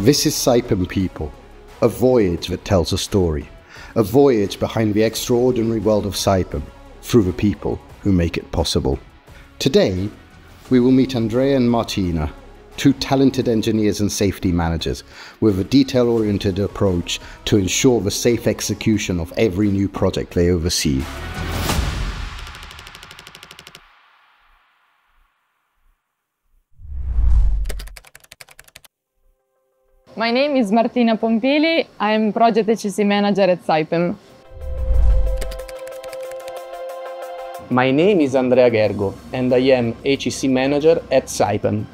This is Saipem people, a voyage that tells a story, a voyage behind the extraordinary world of Saipem, through the people who make it possible. Today, we will meet Andrea and Martina, two talented engineers and safety managers, with a detail-oriented approach to ensure the safe execution of every new project they oversee. My name is Martina Pompili. I am Project HC Manager at Saipem. My name is Andrea Ghergo, and I am HC Manager at Saipem.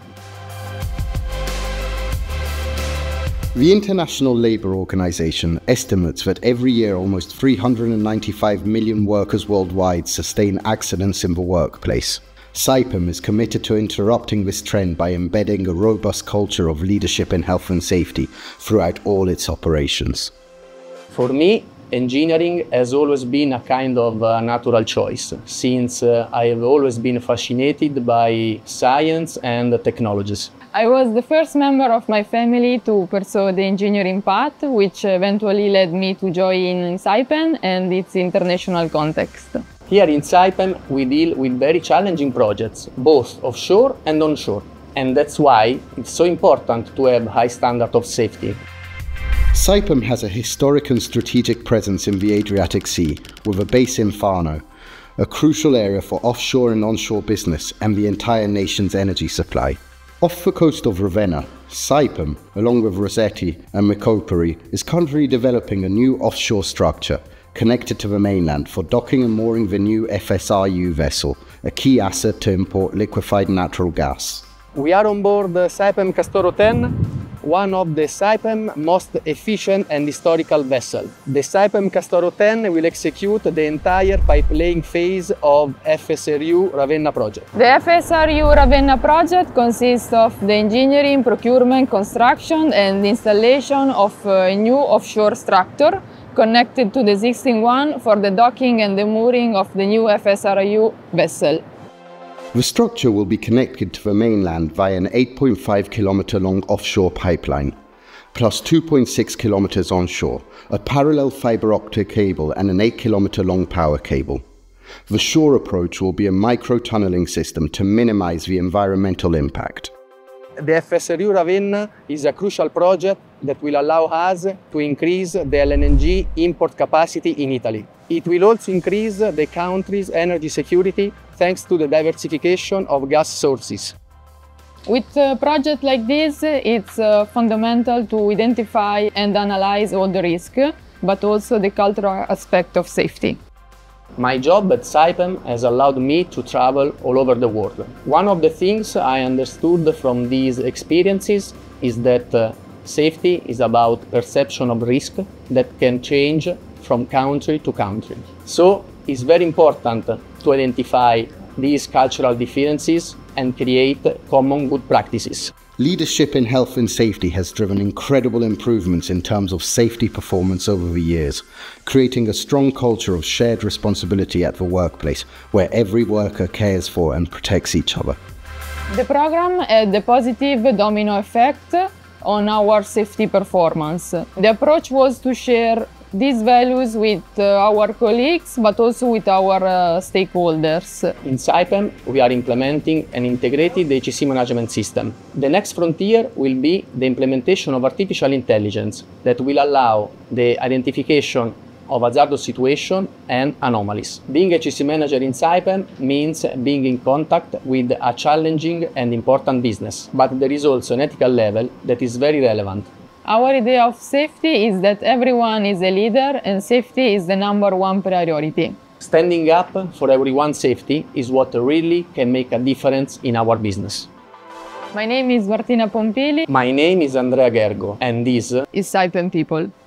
The International Labour Organization estimates that every year almost 395 million workers worldwide sustain accidents in the workplace. Saipem is committed to interrupting this trend by embedding a robust culture of leadership in health and safety throughout all its operations. For me, engineering has always been a kind of natural choice, since I have always been fascinated by science and technologies. I was the first member of my family to pursue the engineering path, which eventually led me to join Saipem and its international context. Here in Saipem, we deal with very challenging projects, both offshore and onshore, and that's why it's so important to have high standard of safety. Saipem has a historic and strategic presence in the Adriatic Sea, with a base in Fano, a crucial area for offshore and onshore business and the entire nation's energy supply. Off the coast of Ravenna, Saipem, along with Rosetti and Macopuri, is currently developing a new offshore structure, connected to the mainland for docking and mooring the new FSRU vessel, a key asset to import liquefied natural gas. We are on board the Saipem Castoro 10, one of the Saipem most efficient and historical vessels. The Saipem Castoro 10 will execute the entire pipelaying phase of FSRU Ravenna project. The FSRU Ravenna project consists of the engineering, procurement, construction and installation of a new offshore structure connected to the existing one for the docking and the mooring of the new FSRU vessel. The structure will be connected to the mainland via an 8.5-kilometer long offshore pipeline, plus 2.6 kilometers onshore, a parallel fiber optic cable and an 8-kilometer long power cable. The shore approach will be a micro-tunneling system to minimize the environmental impact. The FSRU Ravenna is a crucial project that will allow us to increase the LNG import capacity in Italy. It will also increase the country's energy security thanks to the diversification of gas sources. With a project like this, it's fundamental to identify and analyze all the risk, but also the cultural aspect of safety. My job at Saipem has allowed me to travel all over the world. One of the things I understood from these experiences is that safety is about perception of risk that can change from country to country. So it's very important to identify these cultural differences and create common good practices. Leadership in health and safety has driven incredible improvements in terms of safety performance over the years, creating a strong culture of shared responsibility at the workplace, where every worker cares for and protects each other. The program had a positive domino effect on our safety performance. The approach was to share these values with our colleagues, but also with our stakeholders. In Saipem, we are implementing an integrated HC management system. The next frontier will be the implementation of artificial intelligence that will allow the identification of hazardous situations and anomalies. Being HC manager in Saipem means being in contact with a challenging and important business, but there is also an ethical level that is very relevant. Our idea of safety is that everyone is a leader and safety is the #1 priority. Standing up for everyone's safety is what really can make a difference in our business. My name is Martina Pompili. My name is Andrea Ghergo, and this is Saipem People.